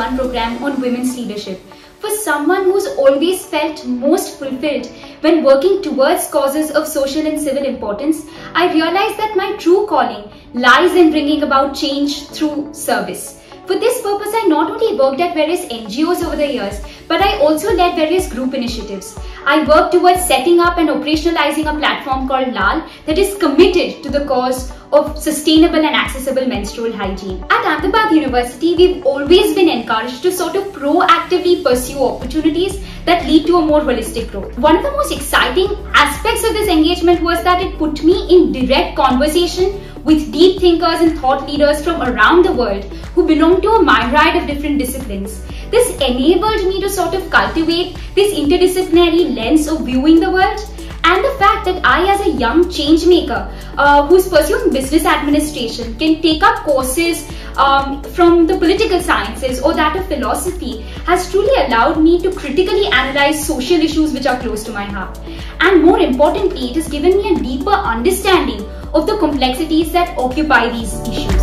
one program on women's leadership. For someone who's always felt most fulfilled when working towards causes of social and civil importance, I realized that my true calling lies in bringing about change through service. For this purpose, I not only worked at various NGOs over the years, but I also led various group initiatives. I worked towards setting up and operationalizing a platform called LAL that is committed to the cause of sustainable and accessible menstrual hygiene. At Ahmedabad University, we've always been encouraged to sort of proactively pursue opportunities that lead to a more holistic growth. One of the most exciting aspects of this engagement was that it put me in direct conversation with deep thinkers and thought leaders from around the world who belong to a myriad of different disciplines. This enabled me to sort of cultivate this interdisciplinary lens of viewing the world, and the fact that I, as a young change maker who's pursuing business administration, can take up courses from the political sciences or that of philosophy has truly allowed me to critically analyze social issues which are close to my heart. And more importantly, it has given me a deeper understanding of the complexities that occupy these issues.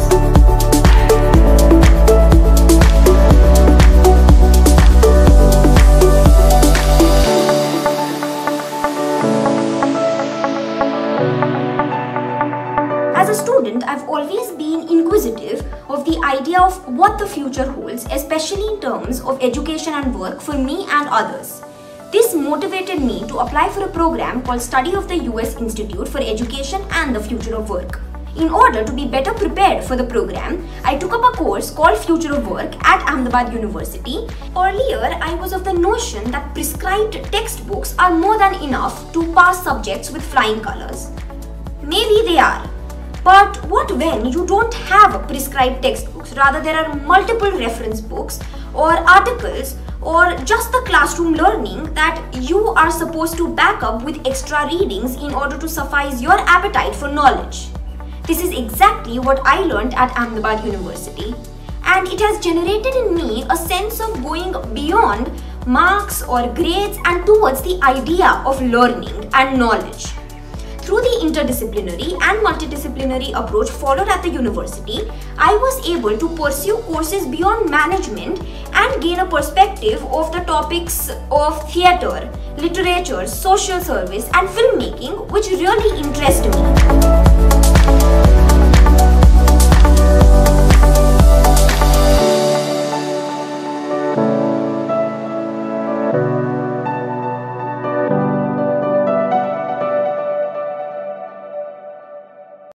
As a student, I've always been inquisitive of the idea of what the future holds, especially in terms of education and work for me and others. This motivated me to apply for a program called Study of the US Institute for Education and the Future of Work. In order to be better prepared for the program, I took up a course called Future of Work at Ahmedabad University. Earlier, I was of the notion that prescribed textbooks are more than enough to pass subjects with flying colors. Maybe they are. But what when you don't have prescribed textbooks, rather there are multiple reference books or articles or just the classroom learning that you are supposed to back up with extra readings in order to suffice your appetite for knowledge. This is exactly what I learned at Ahmedabad University, and it has generated in me a sense of going beyond marks or grades and towards the idea of learning and knowledge. Through the interdisciplinary and multidisciplinary approach followed at the university, I was able to pursue courses beyond management and gain a perspective of the topics of theatre, literature, social service, and filmmaking, which really interested me.